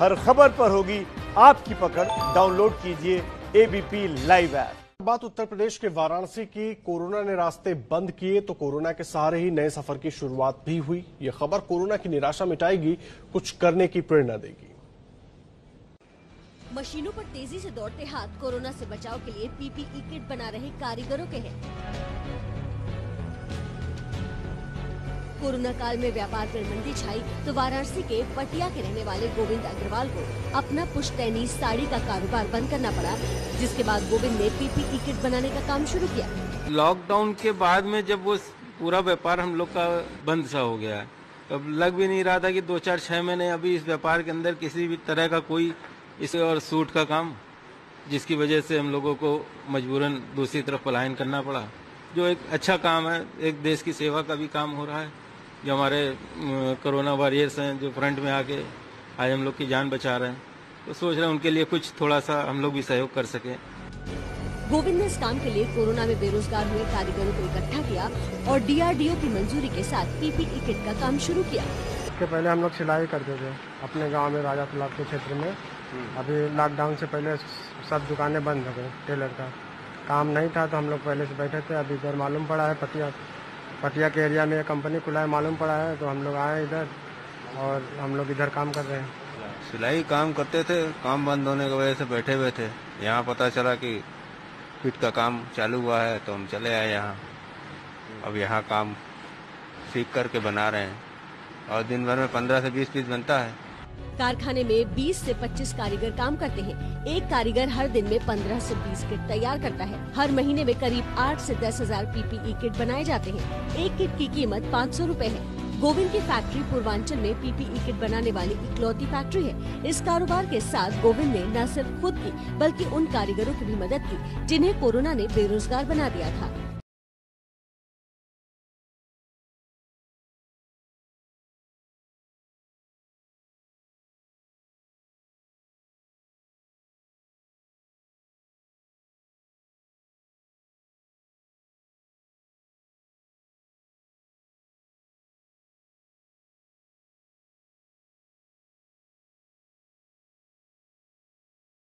हर खबर पर होगी आपकी पकड़। डाउनलोड कीजिए एबीपी लाइव ऐप। बात उत्तर प्रदेश के वाराणसी की। कोरोना ने रास्ते बंद किए तो कोरोना के सहारे ही नए सफर की शुरुआत भी हुई। ये खबर कोरोना की निराशा मिटाएगी, कुछ करने की प्रेरणा देगी। मशीनों पर तेजी से दौड़ते हाथ कोरोना से बचाव के लिए पीपीई किट बना रहे कारीगरों के हैं। कोरोना काल में व्यापार पर मंदी छाई तो वाराणसी के पटिया के रहने वाले गोविंद अग्रवाल को अपना पुश्तैनी साड़ी का कारोबार बंद करना पड़ा, जिसके बाद गोविंद ने पीपीई किट बनाने का काम शुरू किया। लॉकडाउन के बाद में जब वो पूरा व्यापार हम लोग का बंद सा हो गया, तब लग भी नहीं रहा था कि 2-4-6 महीने अभी इस व्यापार के अंदर किसी भी तरह का कोई इस और सूट का काम, जिसकी वजह से हम लोगों को मजबूरन दूसरी तरफ पलायन करना पड़ा। जो एक अच्छा काम है, एक देश की सेवा का भी काम हो रहा है। जो हमारे कोरोना वॉरियर्स हैं, जो फ्रंट में आके आज हम लोग की जान बचा रहे हैं, तो सोच रहे हैं उनके लिए कुछ थोड़ा सा हम लोग भी सहयोग कर सके। गोविंद ने इस काम के लिए कोरोना में बेरोजगार हुए कारीगरों को इकट्ठा किया और डीआरडीओ की मंजूरी के साथ पीपीई किट का काम शुरू किया। इसके पहले हम लोग सिलाई करते थे अपने गाँव में, राजा तलाब के क्षेत्र में। अभी लॉकडाउन से पहले सब दुकानें बंद हो गई, टेलर का काम नहीं था तो हम लोग पहले से बैठे थे। अभी इधर मालूम पड़ा है पटिया के एरिया में कंपनी खुला है, मालूम पड़ा है तो हम लोग आए इधर और हम लोग इधर काम कर रहे हैं। सिलाई काम करते थे, काम बंद होने की वजह से बैठे हुए थे। यहाँ पता चला कि किट का काम चालू हुआ है तो हम चले आए यहाँ। अब यहाँ काम सीख करके बना रहे हैं और दिन भर में 15 से 20 पीस बनता है। कारखाने में 20 से 25 कारीगर काम करते हैं। एक कारीगर हर दिन में 15 से 20 किट तैयार करता है। हर महीने में करीब 8 से 10 हजार पीपीई किट बनाए जाते हैं। एक किट की कीमत 500 रुपए है। गोविंद की फैक्ट्री पूर्वांचल में पीपीई किट बनाने वाली इकलौती फैक्ट्री है। इस कारोबार के साथ गोविंद ने न सिर्फ खुद की बल्कि उन कारीगरों की भी मदद की जिन्हें कोरोना ने बेरोजगार बना दिया था।